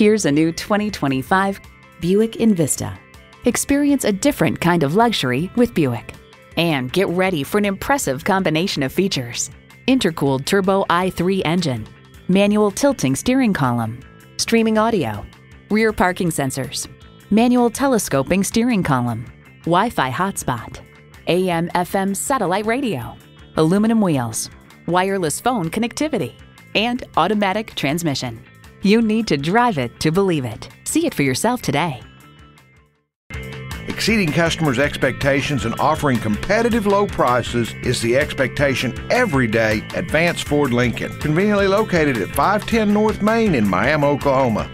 Here's a new 2025 Buick Envista. Experience a different kind of luxury with Buick. And get ready for an impressive combination of features: intercooled turbo i3 engine, manual tilting steering column, streaming audio, rear parking sensors, manual telescoping steering column, Wi-Fi hotspot, AM/FM satellite radio, aluminum wheels, wireless phone connectivity, and automatic transmission. You need to drive it to believe it. See it for yourself today. Exceeding customers' expectations and offering competitive low prices is the expectation every day at Vance Ford Lincoln. Conveniently located at 510 North Main in Miami, Oklahoma.